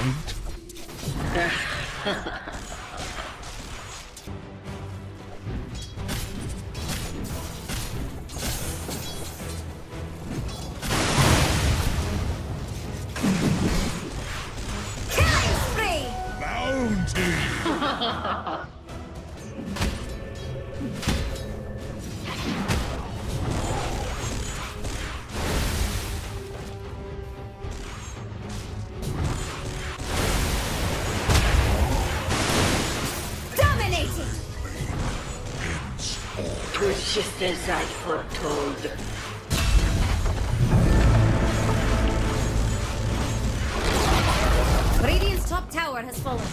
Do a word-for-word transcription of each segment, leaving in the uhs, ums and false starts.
mind. Killing spree! Just as I foretold. Radiant's top tower has fallen.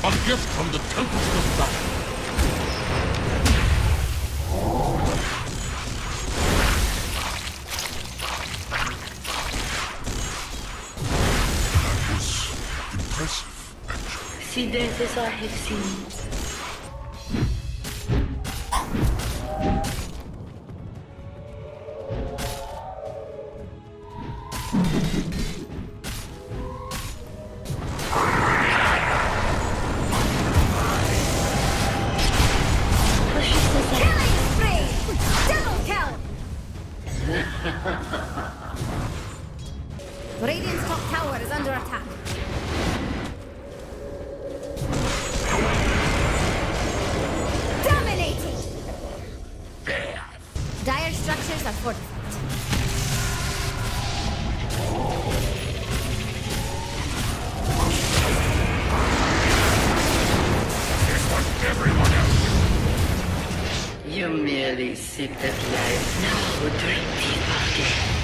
A gift from the Tempest of Battle. That was impressive, actually. See, death as I have seen. Radiant's top tower is under attack. Dominating! There. Dire structures are fortified. It's like everyone else. You merely seek that life now, drink deep again.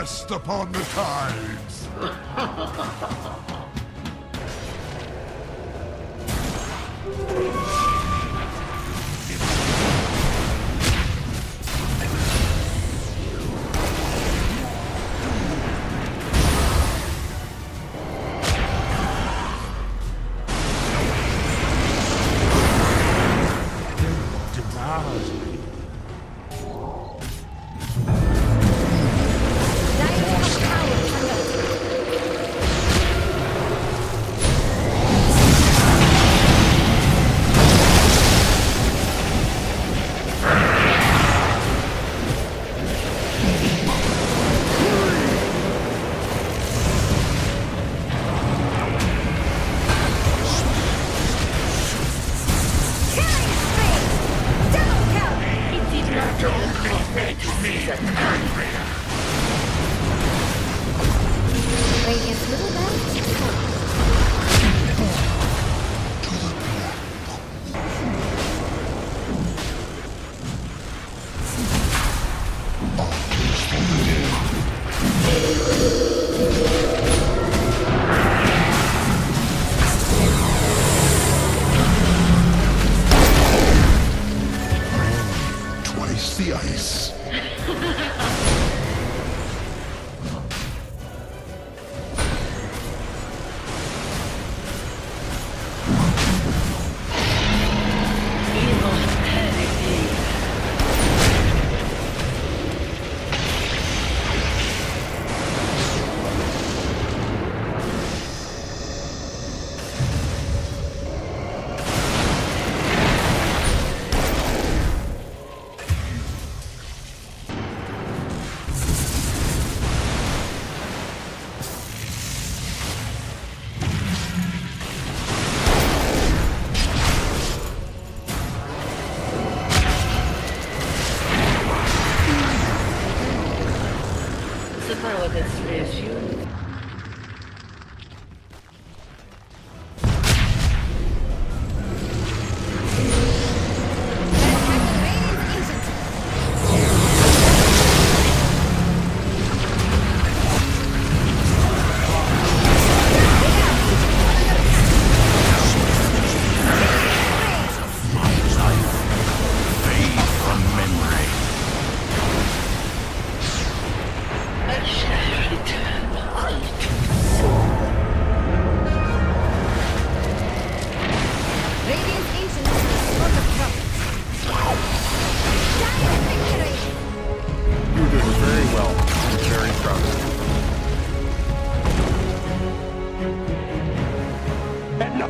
cast upon the tides. This reissue.